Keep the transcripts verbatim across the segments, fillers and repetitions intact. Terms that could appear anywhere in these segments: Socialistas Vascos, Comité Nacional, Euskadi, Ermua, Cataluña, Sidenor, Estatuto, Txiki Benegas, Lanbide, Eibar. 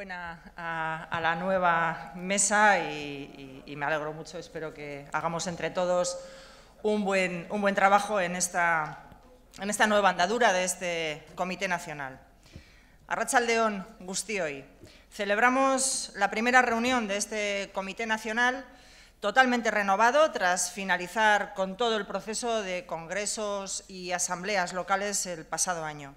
enhorabuena a, a la nueva mesa y, y, y me alegro mucho. Espero que hagamos entre todos un buen, un buen trabajo en esta, en esta nueva andadura de este Comité Nacional. Arratsaldeon guztioi. Celebramos la primera reunión de este Comité Nacional totalmente renovado tras finalizar con todo el proceso de congresos y asambleas locales el pasado año.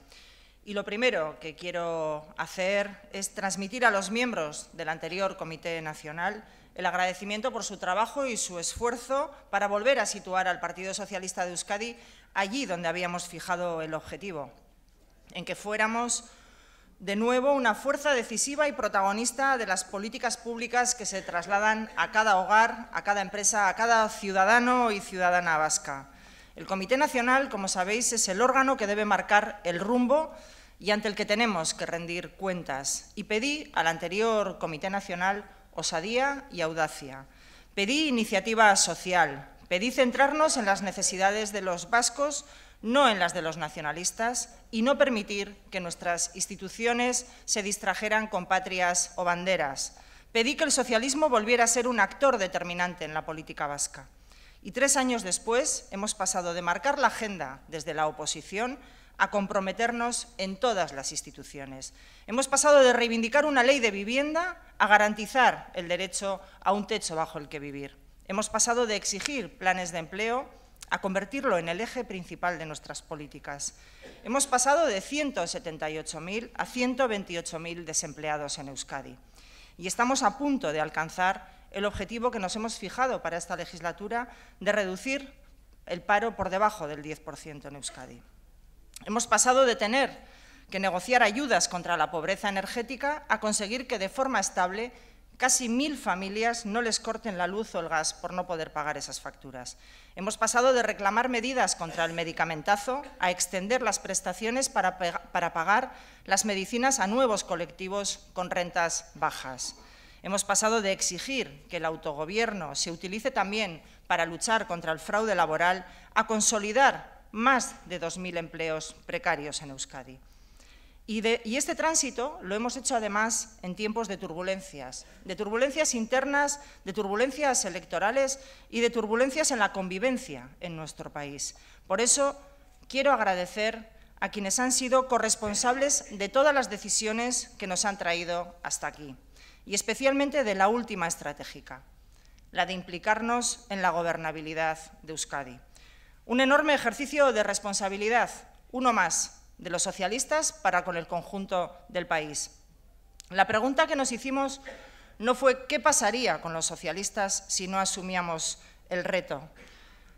Y lo primero que quiero hacer es transmitir a los miembros del anterior Comité Nacional el agradecimiento por su trabajo y su esfuerzo para volver a situar al Partido Socialista de Euskadi allí donde habíamos fijado el objetivo, en que fuéramos de nuevo una fuerza decisiva y protagonista de las políticas públicas que se trasladan a cada hogar, a cada empresa, a cada ciudadano y ciudadana vasca. El Comité Nacional, como sabéis, es el órgano que debe marcar el rumbo y ante el que tenemos que rendir cuentas. Y pedí al anterior Comité Nacional osadía y audacia. Pedí iniciativa social. Pedí centrarnos en las necesidades de los vascos, no en las de los nacionalistas, y no permitir que nuestras instituciones se distrajeran con patrias o banderas. Pedí que el socialismo volviera a ser un actor determinante en la política vasca. Y tres años después hemos pasado de marcar la agenda desde la oposición a comprometernos en todas las instituciones. Hemos pasado de reivindicar una ley de vivienda a garantizar el derecho a un techo bajo el que vivir. Hemos pasado de exigir planes de empleo a convertirlo en el eje principal de nuestras políticas. Hemos pasado de ciento setenta y ocho mil a ciento veintiocho mil desempleados en Euskadi. Y estamos a punto de alcanzar el objetivo que nos hemos fijado para esta legislatura de reducir el paro por debajo del diez por ciento en Euskadi. Hemos pasado de tener que negociar ayudas contra la pobreza energética a conseguir que de forma estable casi mil familias no les corten la luz o el gas por no poder pagar esas facturas. Hemos pasado de reclamar medidas contra el medicamentazo a extender las prestaciones para, para pagar las medicinas a nuevos colectivos con rentas bajas. Hemos pasado de exigir que el autogobierno se utilice también para luchar contra el fraude laboral a consolidar más de dos mil empleos precarios en Euskadi. Y, de, y este tránsito lo hemos hecho además en tiempos de turbulencias, de turbulencias internas, de turbulencias electorales y de turbulencias en la convivencia en nuestro país. Por eso quiero agradecer a quienes han sido corresponsables de todas las decisiones que nos han traído hasta aquí. Y especialmente de la última estratégica, la de implicarnos en la gobernabilidad de Euskadi. Un enorme ejercicio de responsabilidad, uno más, de los socialistas para con el conjunto del país. La pregunta que nos hicimos no fue qué pasaría con los socialistas si no asumíamos el reto.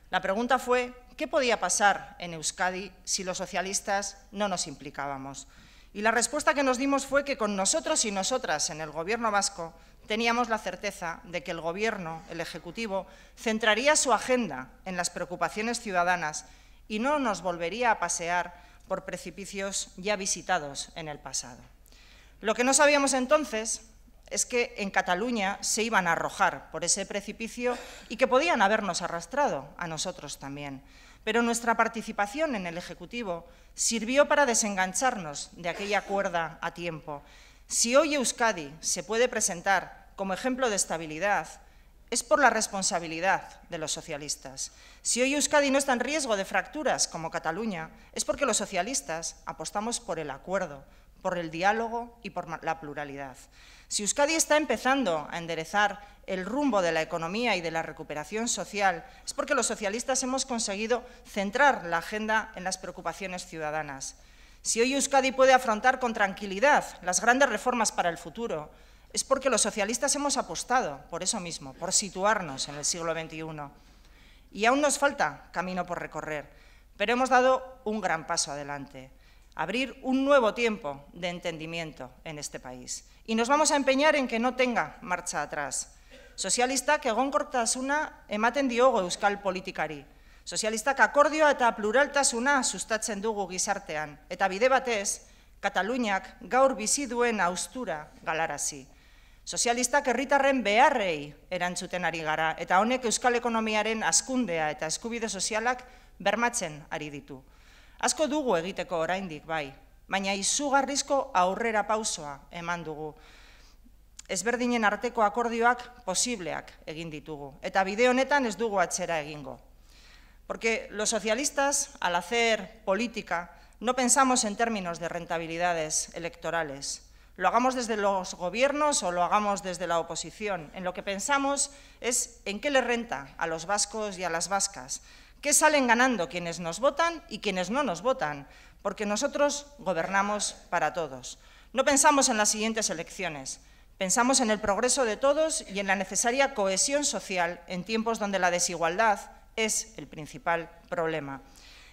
La pregunta fue qué podía pasar en Euskadi si los socialistas no nos implicábamos. Y la respuesta que nos dimos fue que con nosotros y nosotras en el Gobierno vasco teníamos la certeza de que el Gobierno, el Ejecutivo, centraría su agenda en las preocupaciones ciudadanas y no nos volvería a pasear por precipicios ya visitados en el pasado. Lo que no sabíamos entonces es que en Cataluña se iban a arrojar por ese precipicio y que podían habernos arrastrado a nosotros también. Pero nuestra participación en el Ejecutivo sirvió para desengancharnos de aquella cuerda a tiempo. Si hoy Euskadi se puede presentar como ejemplo de estabilidad, es por la responsabilidad de los socialistas. Si hoy Euskadi no está en riesgo de fracturas como Cataluña, es porque los socialistas apostamos por el acuerdo, por el diálogo y por la pluralidad. Si Euskadi está empezando a enderezar el rumbo de la economía y de la recuperación social, es porque los socialistas hemos conseguido centrar la agenda en las preocupaciones ciudadanas. Si hoy Euskadi puede afrontar con tranquilidad las grandes reformas para el futuro, es porque los socialistas hemos apostado por eso mismo, por situarnos en el siglo veintiuno. Y aún nos falta camino por recorrer, pero hemos dado un gran paso adelante. Abrir un nuevo tiempo de entendimiento en este país. Y nos vamos a empeñar en que no tenga marcha atrás. Sozialistak egonkortasuna ematen diogo euskal politikari. Sozialistak akordioa eta pluraltasuna sustatzen dugu gizartean. Eta bide batez, Kataluniak gaur bizi duen haustura galarazi. Sozialistak herritarren beharrei erantzuten ari gara. Eta honek euskal ekonomiaren hazkundea eta eskubide sozialak bermatzen ari ditu. Asko dugu egiteko oraindik bai, baina izugarrizko aurrera pausoa eman dugu. ezberdinen arteko akordioak posibleak egin ditugu, eta bide honetan ez dugu atzera egingo. Porque los socialistas, al hacer política, no pensamos en términos de rentabilidades electorales. Lo hagamos desde los gobiernos o lo hagamos desde la oposición. En lo que pensamos es en qué le renta a los vascos y a las vascas, qué salen ganando quienes nos votan y quienes no nos votan, porque nosotros gobernamos para todos. No pensamos en las siguientes elecciones, pensamos en el progreso de todos y en la necesaria cohesión social en tiempos donde la desigualdad es el principal problema.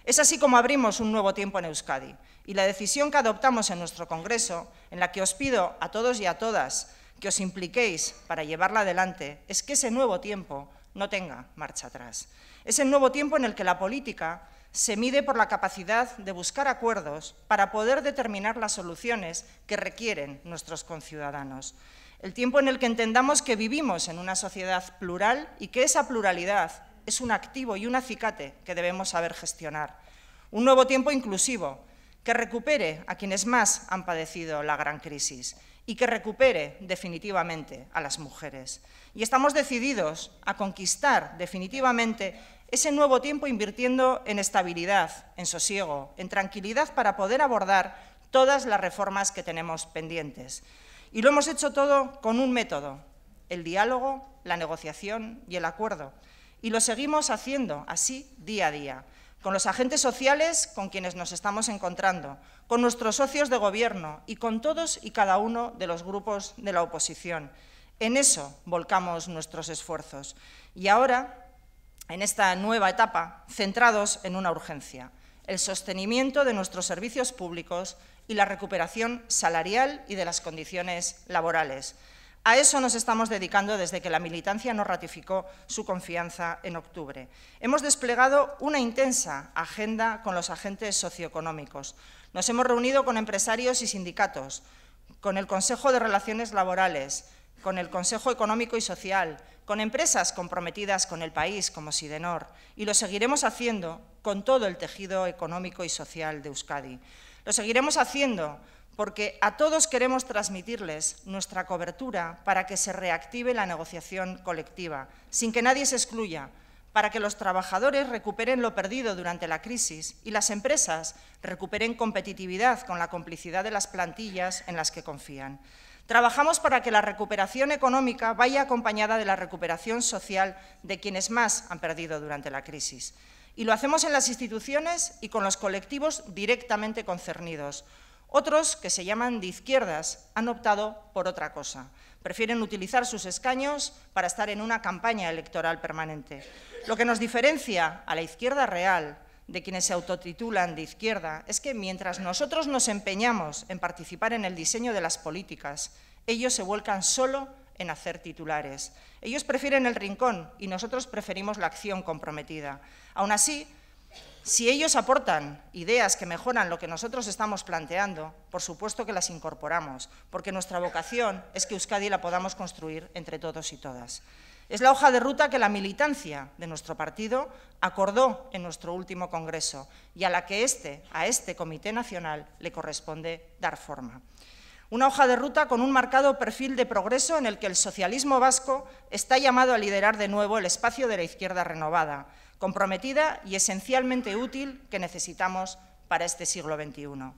Es así como abrimos un nuevo tiempo en Euskadi, y la decisión que adoptamos en nuestro Congreso, en la que os pido a todos y a todas que os impliquéis para llevarla adelante, es que ese nuevo tiempo no tenga marcha atrás. Es el nuevo tiempo en el que la política se mide por la capacidad de buscar acuerdos para poder determinar las soluciones que requieren nuestros conciudadanos. El tiempo en el que entendamos que vivimos en una sociedad plural y que esa pluralidad es un activo y un acicate que debemos saber gestionar. Un nuevo tiempo inclusivo que recupere a quienes más han padecido la gran crisis y que recupere definitivamente a las mujeres. Y estamos decididos a conquistar definitivamente ese nuevo tiempo invirtiendo en estabilidad, en sosiego, en tranquilidad para poder abordar todas las reformas que tenemos pendientes. Y lo hemos hecho todo con un método, el diálogo, la negociación y el acuerdo. Y lo seguimos haciendo así día a día, con los agentes sociales con quienes nos estamos encontrando, con nuestros socios de gobierno y con todos y cada uno de los grupos de la oposición. En eso volcamos nuestros esfuerzos. Y ahora, en esta nueva etapa, centrados en una urgencia, el sostenimiento de nuestros servicios públicos y la recuperación salarial y de las condiciones laborales. A eso nos estamos dedicando desde que la militancia nos ratificó su confianza en octubre. Hemos desplegado una intensa agenda con los agentes socioeconómicos. Nos hemos reunido con empresarios y sindicatos, con el Consejo de Relaciones Laborales, con el Consejo Económico y Social, con empresas comprometidas con el país como Sidenor, y lo seguiremos haciendo con todo el tejido económico y social de Euskadi. Lo seguiremos haciendo porque a todos queremos transmitirles nuestra cobertura para que se reactive la negociación colectiva, sin que nadie se excluya, para que los trabajadores recuperen lo perdido durante la crisis y las empresas recuperen competitividad con la complicidad de las plantillas en las que confían. Trabajamos para que la recuperación económica vaya acompañada de la recuperación social de quienes más han perdido durante la crisis. Y lo hacemos en las instituciones y con los colectivos directamente concernidos. Otros, que se llaman de izquierdas, han optado por otra cosa. Prefieren utilizar sus escaños para estar en una campaña electoral permanente. Lo que nos diferencia a la izquierda real, de quienes se autotitulan de izquierda, es que mientras nosotros nos empeñamos en participar en el diseño de las políticas, ellos se vuelcan solo en hacer titulares. Ellos prefieren el rincón y nosotros preferimos la acción comprometida. Aún así, si ellos aportan ideas que mejoran lo que nosotros estamos planteando, por supuesto que las incorporamos, porque nuestra vocación es que Euskadi la podamos construir entre todos y todas. Es la hoja de ruta que la militancia de nuestro partido acordó en nuestro último Congreso y a la que este, a este Comité Nacional le corresponde dar forma. Una hoja de ruta con un marcado perfil de progreso en el que el socialismo vasco está llamado a liderar de nuevo el espacio de la izquierda renovada, comprometida y esencialmente útil que necesitamos para este siglo veintiuno.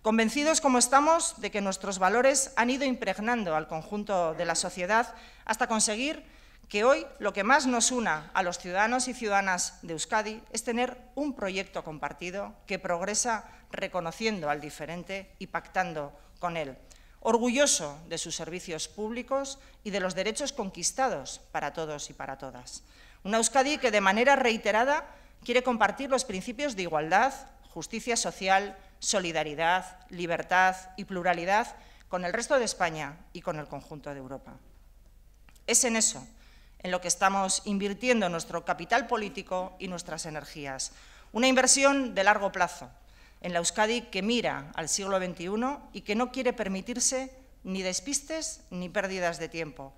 Convencidos como estamos de que nuestros valores han ido impregnando al conjunto de la sociedad hasta conseguir que hoy lo que más nos una a los ciudadanos y ciudadanas de Euskadi es tener un proyecto compartido que progresa reconociendo al diferente y pactando con él, orgulloso de sus servicios públicos y de los derechos conquistados para todos y para todas. Una Euskadi que de manera reiterada quiere compartir los principios de igualdad, justicia social, solidaridad, libertad y pluralidad con el resto de España y con el conjunto de Europa. Es en eso en lo que estamos invirtiendo nuestro capital político y nuestras energías. Una inversión de largo plazo en la Euskadi que mira al siglo veintiuno y que no quiere permitirse ni despistes ni pérdidas de tiempo.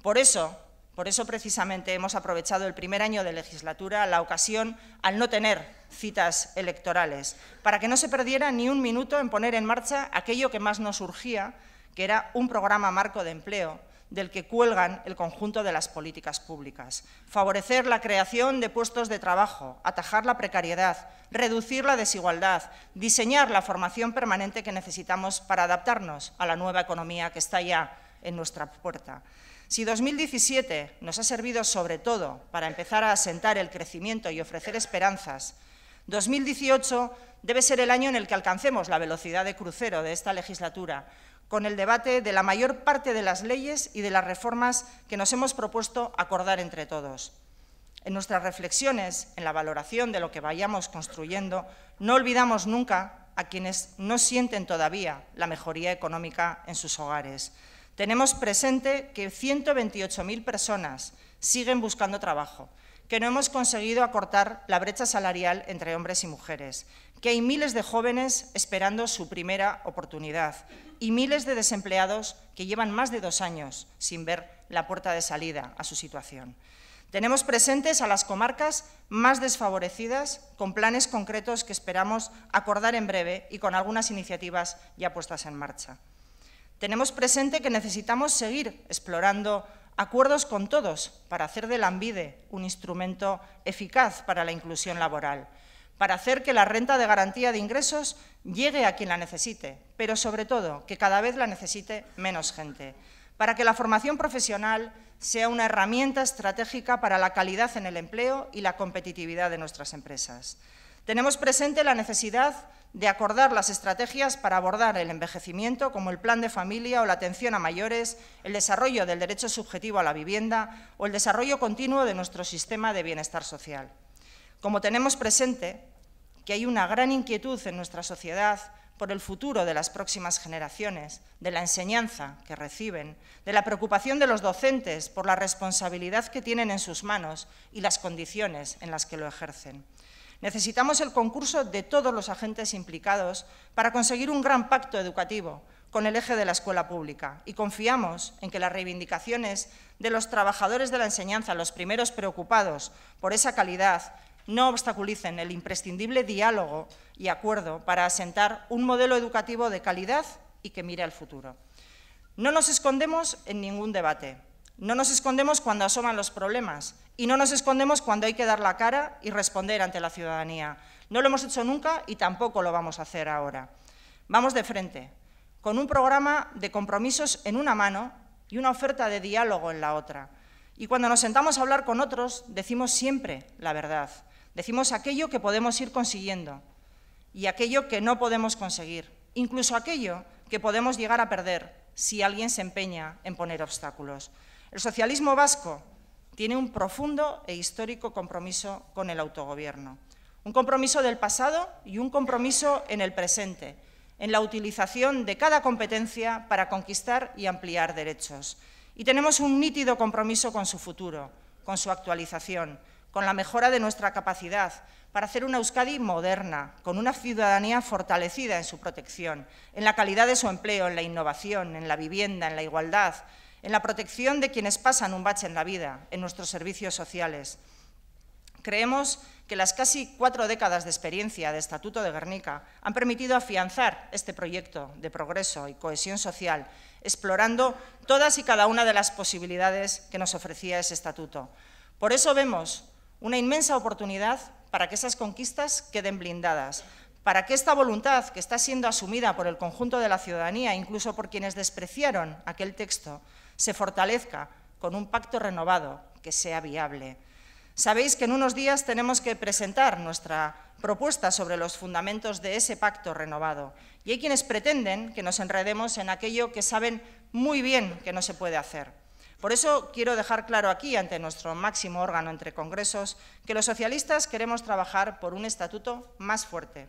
Por eso, Por eso, precisamente, hemos aprovechado el primer año de legislatura la ocasión al no tener citas electorales, para que no se perdiera ni un minuto en poner en marcha aquello que más nos urgía, que era un programa marco de empleo, del que cuelgan el conjunto de las políticas públicas. Favorecer la creación de puestos de trabajo, atajar la precariedad, reducir la desigualdad, diseñar la formación permanente que necesitamos para adaptarnos a la nueva economía que está ya en nuestra puerta. Si dos mil diecisiete nos ha servido sobre todo para empezar a asentar el crecimiento y ofrecer esperanzas, dos mil dieciocho debe ser el año en el que alcancemos la velocidad de crucero de esta legislatura, con el debate de la mayor parte de las leyes y de las reformas que nos hemos propuesto acordar entre todos. En nuestras reflexiones, en la valoración de lo que vayamos construyendo, no olvidamos nunca a quienes no sienten todavía la mejoría económica en sus hogares. Tenemos presente que ciento veintiocho mil personas siguen buscando trabajo, que no hemos conseguido acortar la brecha salarial entre hombres y mujeres, que hay miles de jóvenes esperando su primera oportunidad y miles de desempleados que llevan más de dos años sin ver la puerta de salida a su situación. Tenemos presentes a las comarcas más desfavorecidas con planes concretos que esperamos acordar en breve y con algunas iniciativas ya puestas en marcha. Tenemos presente que necesitamos seguir explorando acuerdos con todos para hacer de lanbide un instrumento eficaz para la inclusión laboral, para hacer que la renta de garantía de ingresos llegue a quien la necesite, pero sobre todo que cada vez la necesite menos gente, para que la formación profesional sea una herramienta estratégica para la calidad en el empleo y la competitividad de nuestras empresas. Tenemos presente la necesidad de acordar las estrategias para abordar el envejecimiento, como el plan de familia o la atención a mayores, el desarrollo del derecho subjetivo a la vivienda o el desarrollo continuo de nuestro sistema de bienestar social. Como tenemos presente que hay una gran inquietud en nuestra sociedad por el futuro de las próximas generaciones, de la enseñanza que reciben, de la preocupación de los docentes por la responsabilidad que tienen en sus manos y las condiciones en las que lo ejercen. Necesitamos el concurso de todos los agentes implicados para conseguir un gran pacto educativo con el eje de la escuela pública y confiamos en que las reivindicaciones de los trabajadores de la enseñanza, los primeros preocupados por esa calidad, no obstaculicen el imprescindible diálogo y acuerdo para asentar un modelo educativo de calidad y que mire al futuro. No nos escondemos en ningún debate. No nos escondemos cuando asoman los problemas y no nos escondemos cuando hay que dar la cara y responder ante la ciudadanía. No lo hemos hecho nunca y tampoco lo vamos a hacer ahora. Vamos de frente, con un programa de compromisos en una mano y una oferta de diálogo en la otra. Y cuando nos sentamos a hablar con otros, decimos siempre la verdad. Decimos aquello que podemos ir consiguiendo y aquello que no podemos conseguir, incluso aquello que podemos llegar a perder si alguien se empeña en poner obstáculos. El socialismo vasco tiene un profundo e histórico compromiso con el autogobierno, un compromiso del pasado y un compromiso en el presente, en la utilización de cada competencia para conquistar y ampliar derechos. Y tenemos un nítido compromiso con su futuro, con su actualización, con la mejora de nuestra capacidad para hacer una Euskadi moderna, con una ciudadanía fortalecida en su protección, en la calidad de su empleo, en la innovación, en la vivienda, en la igualdad, en la protección de quienes pasan un bache en la vida, en nuestros servicios sociales. Creemos que las casi cuatro décadas de experiencia de Estatuto de Gernika han permitido afianzar este proyecto de progreso y cohesión social, explorando todas y cada una de las posibilidades que nos ofrecía ese Estatuto. Por eso vemos una inmensa oportunidad para que esas conquistas queden blindadas, para que esta voluntad, que está siendo asumida por el conjunto de la ciudadanía, incluso por quienes despreciaron aquel texto, se fortalezca con un pacto renovado que sea viable. Sabéis que en unos días tenemos que presentar nuestra propuesta sobre los fundamentos de ese pacto renovado y hay quienes pretenden que nos enredemos en aquello que saben muy bien que no se puede hacer. Por eso quiero dejar claro aquí, ante nuestro máximo órgano entre congresos, que los socialistas queremos trabajar por un estatuto más fuerte,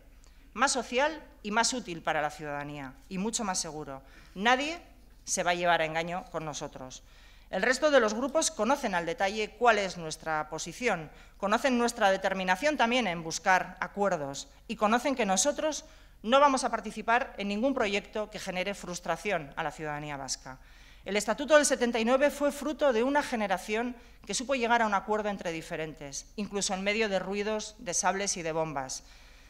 más social y más útil para la ciudadanía y mucho más seguro. Nadie se va a llevar a engaño con nosotros. El resto de los grupos conocen al detalle cuál es nuestra posición, conocen nuestra determinación también en buscar acuerdos y conocen que nosotros no vamos a participar en ningún proyecto que genere frustración a la ciudadanía vasca. El Estatuto del setenta y nueve fue fruto de una generación que supo llegar a un acuerdo entre diferentes, incluso en medio de ruidos, de sables y de bombas.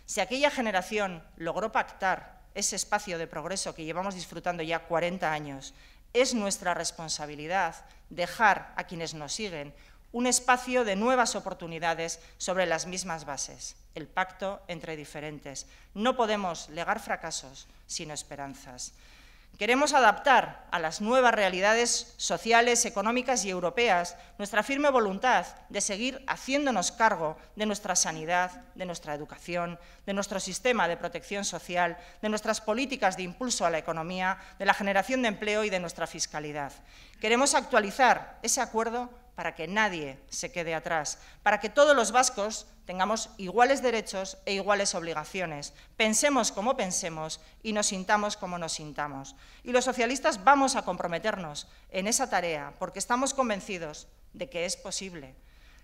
Si aquella generación logró pactar ese espacio de progreso que llevamos disfrutando ya cuarenta años, Es nuestra responsabilidad dejar a quienes nos siguen un espacio de nuevas oportunidades sobre las mismas bases, el pacto entre diferentes. No podemos legar fracasos sino esperanzas. Queremos adaptar a las nuevas realidades sociales, económicas y europeas nuestra firme voluntad de seguir haciéndonos cargo de nuestra sanidad, de nuestra educación, de nuestro sistema de protección social, de nuestras políticas de impulso a la economía, de la generación de empleo y de nuestra fiscalidad. Queremos actualizar ese acuerdo para que nadie se quede atrás, para que todos los vascos tengamos iguales derechos e iguales obligaciones, pensemos como pensemos y nos sintamos como nos sintamos. Y los socialistas vamos a comprometernos en esa tarea porque estamos convencidos de que es posible.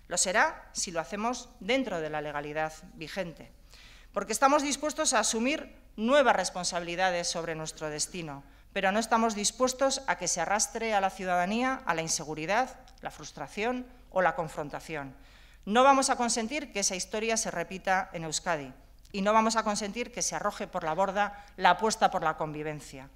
Lo será si lo hacemos dentro de la legalidad vigente, porque estamos dispuestos a asumir nuevas responsabilidades sobre nuestro destino, pero no estamos dispuestos a que se arrastre a la ciudadanía a la inseguridad, la frustración o la confrontación. No vamos a consentir que esa historia se repita en Euskadi y no vamos a consentir que se arroje por la borda la apuesta por la convivencia.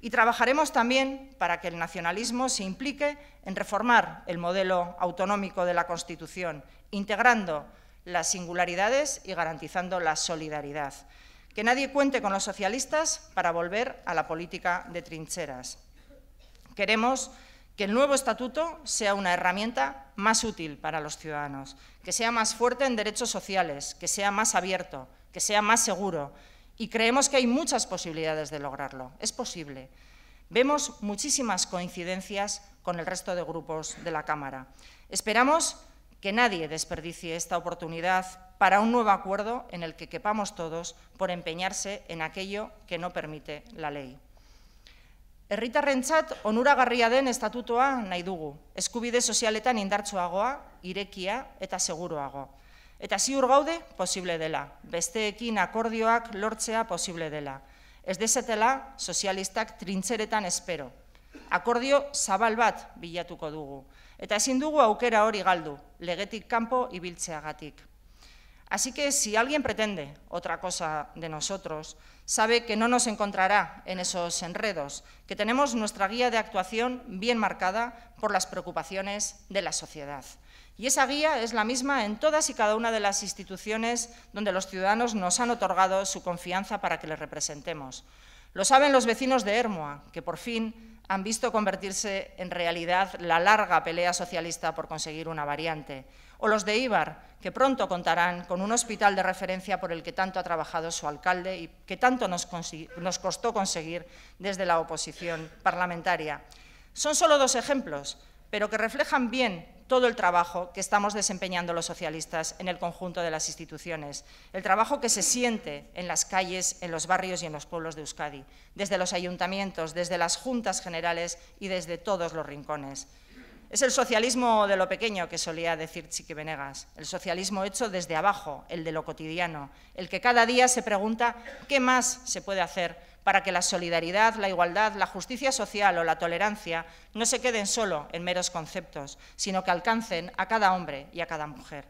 Y trabajaremos también para que el nacionalismo se implique en reformar el modelo autonómico de la Constitución, integrando las singularidades y garantizando la solidaridad. Que nadie cuente con los socialistas para volver a la política de trincheras. Queremos que el nuevo Estatuto sea una herramienta más útil para los ciudadanos, que sea más fuerte en derechos sociales, que sea más abierto, que sea más seguro. Y creemos que hay muchas posibilidades de lograrlo. Es posible. Vemos muchísimas coincidencias con el resto de grupos de la Cámara. Esperamos que nadie desperdicie esta oportunidad para un nuevo acuerdo en el que quepamos todos por empeñarse en aquello que no permite la ley. Herritarrentzat onuragarria den estatutua nahi dugu, eskubide sozialetan indartsuagoa, irekia eta seguruago. Eta ziur gaude posible dela, besteekin akordioak lortzea posible dela. Ez dezatela sozialistak trintzeretan espero. Akordio zabal bat bilatuko dugu, eta ezin dugu aukera hori galdu, legetik kanpo ibiltzeagatik. Así que si alguien pretende otra cosa de nosotros, sabe que no nos encontrará en esos enredos, que tenemos nuestra guía de actuación bien marcada por las preocupaciones de la sociedad. Y esa guía es la misma en todas y cada una de las instituciones donde los ciudadanos nos han otorgado su confianza para que les representemos. Lo saben los vecinos de Ermua, que por fin han visto convertirse en realidad la larga pelea socialista por conseguir una variante. O los de Eibar, que pronto contarán con un hospital de referencia por el que tanto ha trabajado su alcalde y que tanto nos, nos costó conseguir desde la oposición parlamentaria. Son solo dos ejemplos, pero que reflejan bien todo el trabajo que estamos desempeñando los socialistas en el conjunto de las instituciones, el trabajo que se siente en las calles, en los barrios y en los pueblos de Euskadi, desde los ayuntamientos, desde las juntas generales y desde todos los rincones. Es el socialismo de lo pequeño que solía decir Txiki Benegas, el socialismo hecho desde abajo, el de lo cotidiano, el que cada día se pregunta qué más se puede hacer para que la solidaridad, la igualdad, la justicia social o la tolerancia no se queden solo en meros conceptos, sino que alcancen a cada hombre y a cada mujer.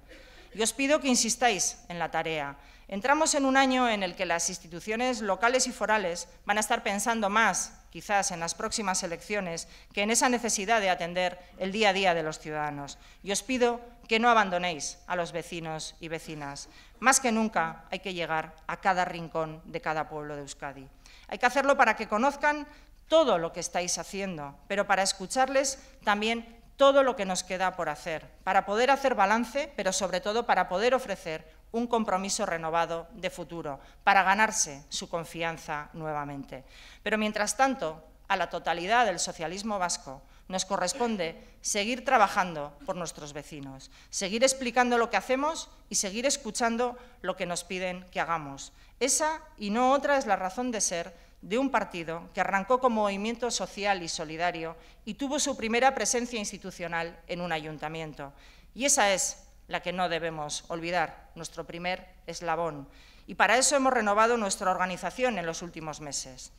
Y os pido que insistáis en la tarea. Entramos en un año en el que las instituciones locales y forales van a estar pensando más, quizás en las próximas elecciones, que en esa necesidad de atender el día a día de los ciudadanos. Y os pido que no abandonéis a los vecinos y vecinas. Más que nunca hay que llegar a cada rincón de cada pueblo de Euskadi. Hay que hacerlo para que conozcan todo lo que estáis haciendo, pero para escucharles también todo lo que nos queda por hacer, para poder hacer balance, pero sobre todo para poder ofrecer un compromiso renovado de futuro, para ganarse su confianza nuevamente. Pero mientras tanto, a la totalidad del socialismo vasco nos corresponde seguir trabajando por nuestros vecinos, seguir explicando lo que hacemos y seguir escuchando lo que nos piden que hagamos. Esa y no otra es la razón de ser de un partido que arrancó como movimiento social y solidario y tuvo su primera presencia institucional en un ayuntamiento. Y esa es la que no debemos olvidar, nuestro primer eslabón. Y para eso hemos renovado nuestra organización en los últimos meses.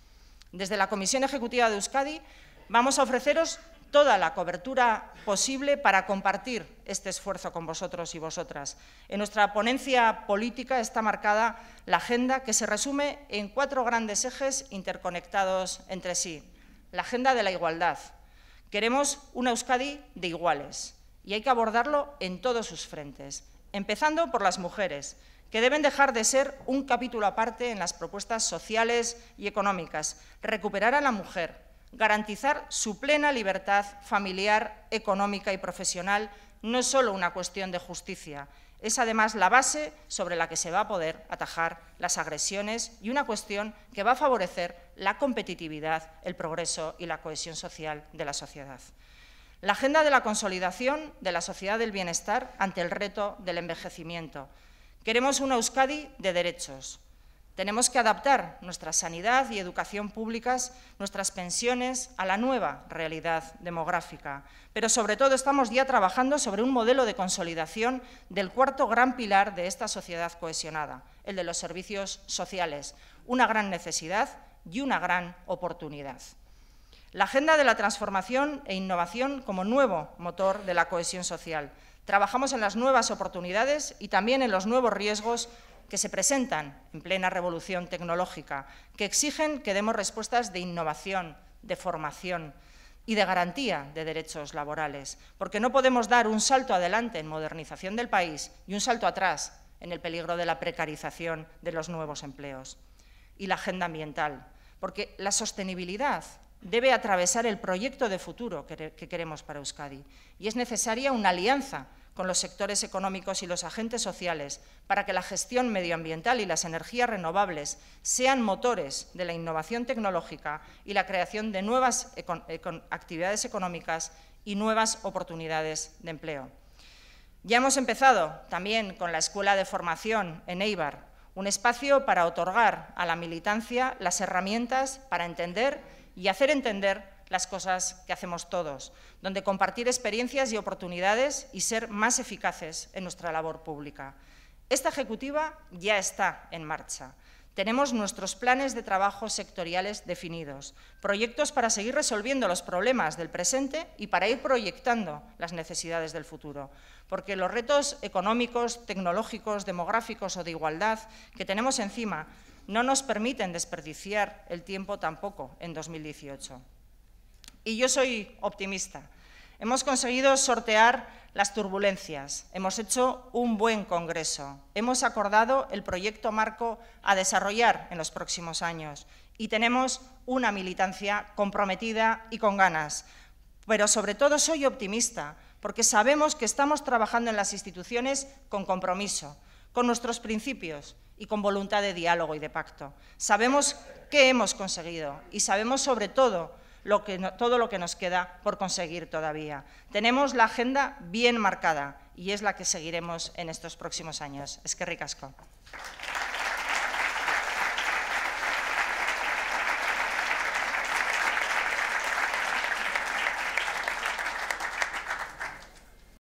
Desde la Comisión Ejecutiva de Euskadi vamos a ofreceros toda la cobertura posible para compartir este esfuerzo con vosotros y vosotras. En nuestra ponencia política está marcada la agenda que se resume en cuatro grandes ejes interconectados entre sí. La agenda de la igualdad, Queremos una Euskadi de iguales y hay que abordarlo en todos sus frentes, empezando por las mujeres, que deben dejar de ser un capítulo aparte en las propuestas sociales y económicas, recuperar a la mujer, garantizar su plena libertad familiar, económica y profesional, no es solo una cuestión de justicia, es además la base sobre la que se va a poder atajar las agresiones y una cuestión que va a favorecer la competitividad, el progreso y la cohesión social de la sociedad. La agenda de la consolidación de la sociedad del bienestar ante el reto del envejecimiento. Queremos una Euskadi de derechos. Tenemos que adaptar nuestra sanidad y educación públicas, nuestras pensiones, a la nueva realidad demográfica. Pero, sobre todo, estamos ya trabajando sobre un modelo de consolidación del cuarto gran pilar de esta sociedad cohesionada, el de los servicios sociales, una gran necesidad y una gran oportunidad. La agenda de la transformación e innovación como nuevo motor de la cohesión social. Trabajamos en las nuevas oportunidades y también en los nuevos riesgos que se presentan en plena revolución tecnológica, que exigen que demos respuestas de innovación, de formación y de garantía de derechos laborales, porque no podemos dar un salto adelante en modernización del país y un salto atrás en el peligro de la precarización de los nuevos empleos. Y la agenda ambiental, porque la sostenibilidad debe atravesar el proyecto de futuro que, que queremos para Euskadi y es necesaria una alianza con los sectores económicos y los agentes sociales, para que la gestión medioambiental y las energías renovables sean motores de la innovación tecnológica y la creación de nuevas econ- econ- actividades económicas y nuevas oportunidades de empleo. Ya hemos empezado también con la Escuela de Formación en Eibar, un espacio para otorgar a la militancia las herramientas para entender y hacer entender las cosas que hacemos todos, donde compartir experiencias y oportunidades y ser más eficaces en nuestra labor pública. Esta ejecutiva ya está en marcha. Tenemos nuestros planes de trabajo sectoriales definidos, proyectos para seguir resolviendo los problemas del presente y para ir proyectando las necesidades del futuro, porque los retos económicos, tecnológicos, demográficos o de igualdad que tenemos encima no nos permiten desperdiciar el tiempo tampoco en dos mil dieciocho. Y yo soy optimista. Hemos conseguido sortear las turbulencias, hemos hecho un buen congreso, hemos acordado el proyecto marco a desarrollar en los próximos años y tenemos una militancia comprometida y con ganas. Pero sobre todo soy optimista porque sabemos que estamos trabajando en las instituciones con compromiso, con nuestros principios y con voluntad de diálogo y de pacto. Sabemos qué hemos conseguido y sabemos sobre todo Lo que, todo lo que nos queda por conseguir todavía. Tenemos la agenda bien marcada y es la que seguiremos en estos próximos años. Eskerrik asko.